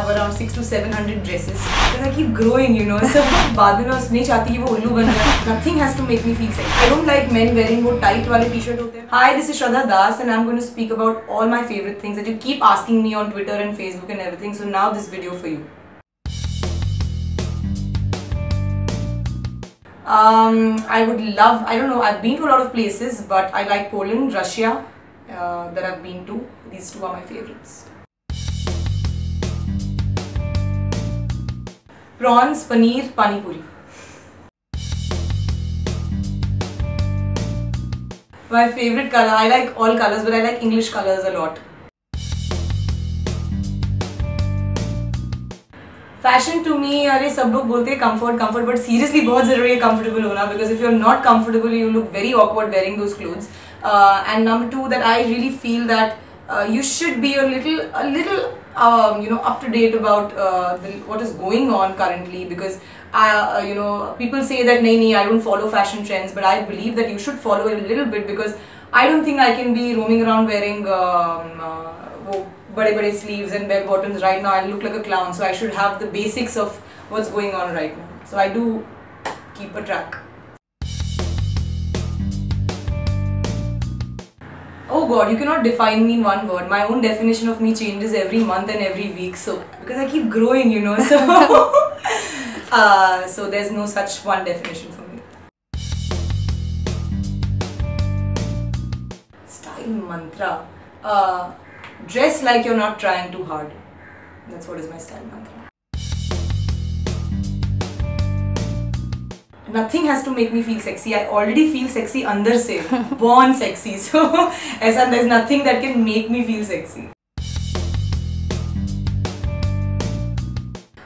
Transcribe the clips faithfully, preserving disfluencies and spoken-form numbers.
have around six to seven hundred dresses. Because I keep growing, you know. So I don't want to ullu ban jaye. Nothing has to make me feel sexy. I don't like men wearing wo tight wale t-shirt hote hain. Hi, this is Shraddha Das and I'm going to speak about all my favorite things that you keep asking me on Twitter and Facebook and everything. So now this video for you. Um, I would love, I don't know, I've been to a lot of places, but I like Poland, Russia uh, that I've been to. These two are my favorites. Prawns, paneer, pani puri. My favorite color, I like all colors, but I like English colors a lot. Fashion to me, अरे सब लोग बोलते हैं comfort, comfort, but seriously बहुत ज़रूरी है comfortable होना, because if you're not comfortable, you look very awkward wearing those clothes. Uh, and number two, that I really feel that uh, you should be a little, a little, um, you know, up to date about uh, the, what is going on currently, because I, uh, you know, people say that नहीं नहीं, I don't follow fashion trends, but I believe that you should follow it a little bit because I don't think I can be roaming around wearing. Um, uh, wo, bade bade sleeves and bell bottoms right now. I look like a clown, so I should have the basics of what's going on right now. So I do keep a track. Oh God, you cannot define me in one word. My own definition of me changes every month and every week. So because I keep growing, you know. So uh, so there's no such one definition for me. Style mantra. Uh, Dress like you're not trying too hard. That's what is my style mantra. Nothing has to make me feel sexy. I already feel sexy अंदर से. Born sexy. So ऐसा there's nothing that can make me feel sexy.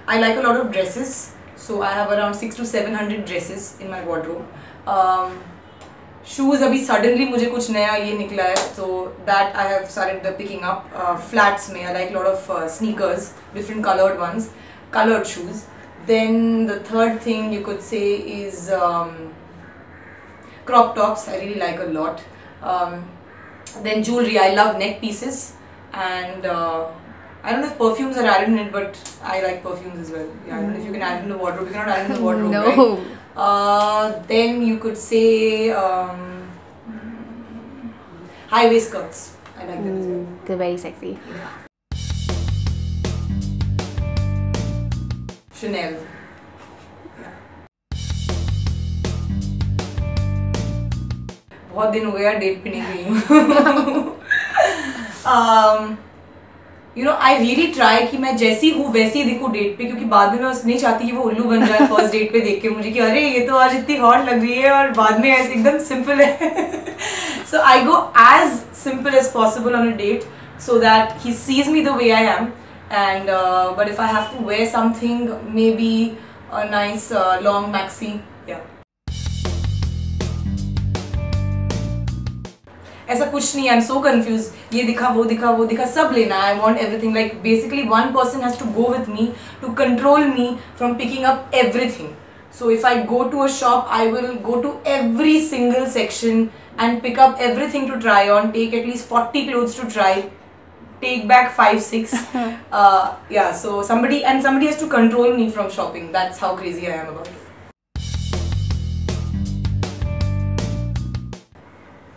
I like a lot of dresses. So I have around six to seven hundred dresses in my wardrobe. Um, Shoes अभी suddenly मुझे कुछ नया ये निकला है, so that I have started picking up. uh, flats में I like lot of uh, sneakers, different colored ones, colored shoes. Then the third thing you could say is um, crop tops. I really like a lot. Um, then jewelry. I love neck pieces, and uh, I don't know if perfumes are added in it, but I like perfumes as well. Yeah, I don't know if you can add in the wardrobe. You cannot add in the wardrobe, no. Right? Uh, then you could say um, high waist skirts. I like them as well. They're very sexy. Yeah. Chanel. Yeah. बहुत दिन हो गया date पे नहीं गई हूँ. um, You know, I really try कि मैं जैसी हूँ वैसी दिखूँ डेट पे, क्योंकि बाद में मैं नहीं चाहती कि वो उल्लू बन जाए फर्स्ट डेट पे देख के मुझे कि अरे ये तो आज इतनी हॉट लग रही है और बाद में ऐसे एकदम सिंपल है. So I go as simple as possible on a date so that he sees me the way I am. And uh, but if I have to wear something, maybe a nice uh, long maxi. Yeah. ऐसा कुछ नहीं. I'm so confused. ये दिखा वो दिखा वो दिखा सब लेना. I want everything. Like basically one person has to go with me to control me from picking up everything. So if I go to a shop, I will go to every single section and pick up everything to try on. Take at least forty clothes to try. Take back five six. uh, yeah. So somebody and somebody has to control me from shopping. That's how crazy I am about it.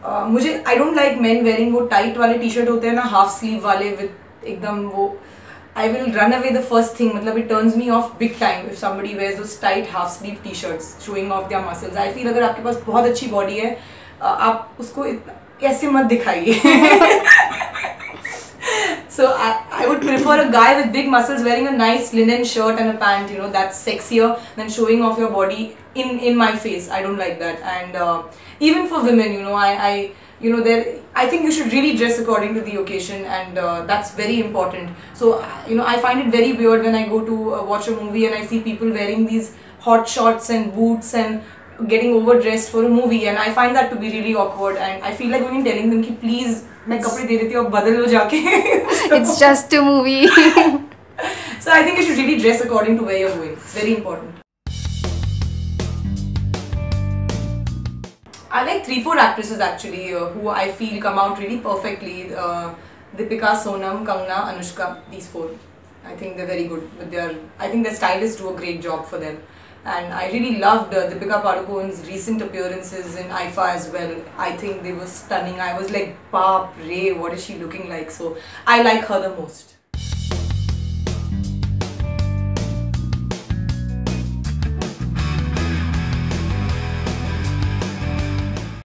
Uh, मुझे I don't like men wearing वो tight वाले t-shirt होते हैं ना, half sleeve वाले with एकदम वो. I will run away the first thing, मतलब it turns me off big time if somebody wears those tight half sleeve t-shirts showing off their muscles. I feel अगर आपके पास बहुत अच्छी body है, आप उसको ऐसे मत दिखाइए. So I, I would prefer a guy with big muscles wearing a nice linen shirt and a pant, you know, that's sexier than showing off your body in in my face. I don't like that. And uh, even for women, you know, I, I you know there I think you should really dress according to the occasion, and uh, that's very important. So you know, I find it very weird when I go to uh, watch a movie and I see people wearing these hot shorts and boots and getting overdressed for a movie, and I find that to be really awkward, and I feel like women telling them ki please main kapde de deti hu aur badal lo jaake. It's just a movie. So I think you should really dress according to where you're going. It's very important. I like three four actresses actually uh, who I feel come out really perfectly. uh, Deepika, Sonam, Kangna, Anushka, these four. I think they're very good. But they're, I think their stylists do a great job for them. And I really loved uh, Deepika Padukone's recent appearances in I F A as well. I think they were stunning. I was like, "Baap re, what is she looking like?" So I like her the most.